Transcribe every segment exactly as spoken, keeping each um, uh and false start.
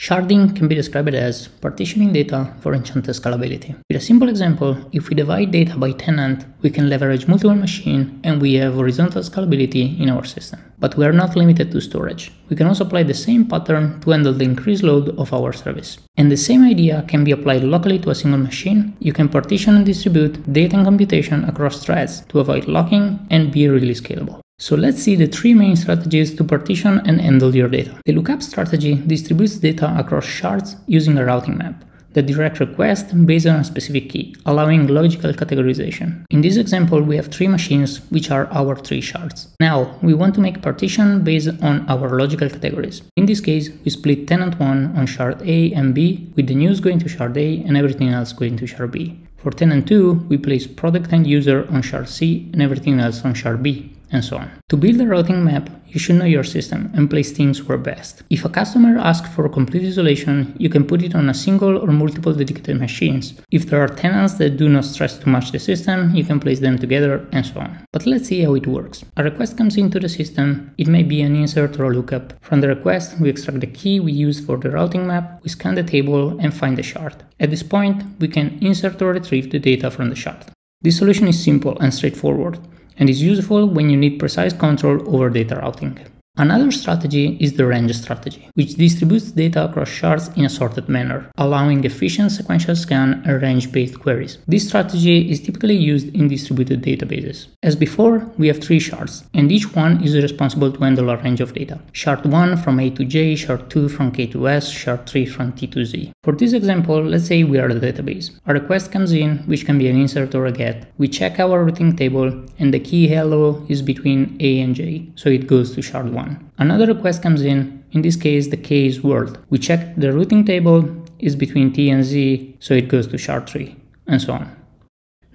Sharding can be described as partitioning data for enchanted scalability. With a simple example, if we divide data by tenant, we can leverage multiple machines and we have horizontal scalability in our system. But we are not limited to storage. We can also apply the same pattern to handle the increased load of our service. And the same idea can be applied locally to a single machine. You can partition and distribute data and computation across threads to avoid locking and be really scalable. So let's see the three main strategies to partition and handle your data. The lookup strategy distributes data across shards using a routing map that directs requests based on a specific key, allowing logical categorization. In this example, we have three machines, which are our three shards. Now, we want to make partition based on our logical categories. In this case, we split tenant one on shard A and B, with the news going to shard A and everything else going to shard B. For tenant two, we place product and user on shard C and everything else on shard B, and so on. To build a routing map, you should know your system and place things where best. If a customer asks for complete isolation, you can put it on a single or multiple dedicated machines. If there are tenants that do not stress too much the system, you can place them together, and so on. But let's see how it works. A request comes into the system. It may be an insert or a lookup. From the request, we extract the key we used for the routing map, we scan the table and find the shard. At this point, we can insert or retrieve the data from the shard. This solution is simple and straightforward, and is useful when you need precise control over data routing. Another strategy is the range strategy, which distributes data across shards in a sorted manner, allowing efficient sequential scan and range-based queries. This strategy is typically used in distributed databases. As before, we have three shards, and each one is responsible to handle a range of data. Shard one from A to J, shard two from K to S, shard three from T to Z. For this example, let's say we are the database. A request comes in, which can be an insert or a get. We check our routing table, and the key hello is between A and J, so it goes to shard one. Another request comes in, in this case the K is world. We check the routing table is between T and Z, so it goes to shard three, and so on.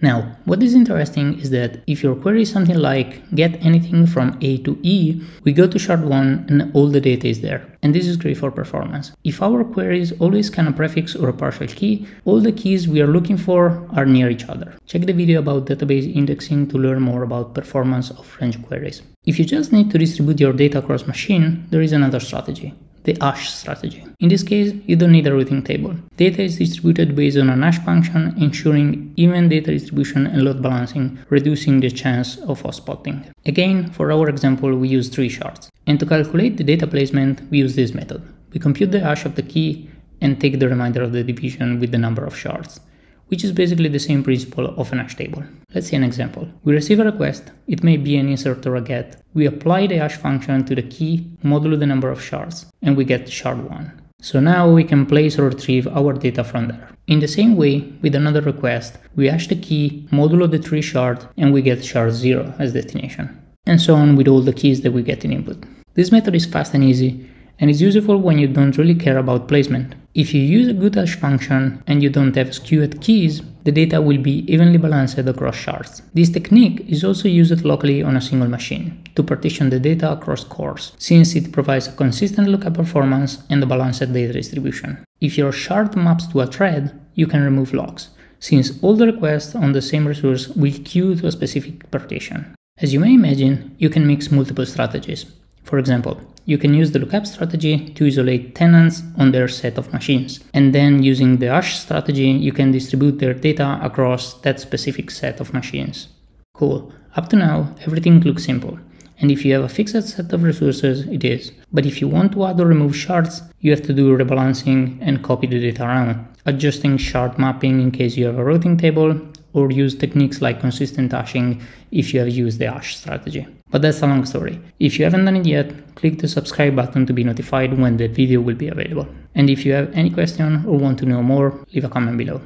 Now, what is interesting is that if your query is something like get anything from A to E, we go to shard one and all the data is there. And this is great for performance. If our queries always scan a prefix or a partial key, all the keys we are looking for are near each other. Check the video about database indexing to learn more about performance of range queries. If you just need to distribute your data across machine, there is another strategy. The hash strategy. In this case, you don't need a routing table. Data is distributed based on an hash function, ensuring even data distribution and load balancing, reducing the chance of hotspotting. Again, for our example, we use three shards. And to calculate the data placement, we use this method. We compute the hash of the key and take the remainder of the division with the number of shards, which is basically the same principle of an hash table. Let's see an example. We receive a request, it may be an insert or a get. We apply the hash function to the key, modulo the number of shards, and we get shard one. So now we can place or retrieve our data from there. In the same way, with another request, we hash the key, modulo the three shard, and we get shard zero as destination. And so on with all the keys that we get in input. This method is fast and easy, and is useful when you don't really care about placement. If you use a good hash function and you don't have skewed keys, the data will be evenly balanced across shards. This technique is also used locally on a single machine to partition the data across cores, since it provides a consistent lookup performance and a balanced data distribution. If your shard maps to a thread, you can remove locks, since all the requests on the same resource will queue to a specific partition. As you may imagine, you can mix multiple strategies. For example, you can use the lookup strategy to isolate tenants on their set of machines, and then using the hash strategy, you can distribute their data across that specific set of machines. Cool, up to now, everything looks simple, and if you have a fixed set of resources, it is. But if you want to add or remove shards, you have to do rebalancing and copy the data around, adjusting shard mapping in case you have a routing table, or use techniques like consistent hashing if you have used the hash strategy. But that's a long story. If you haven't done it yet, click the subscribe button to be notified when the video will be available. And if you have any question or want to know more, leave a comment below.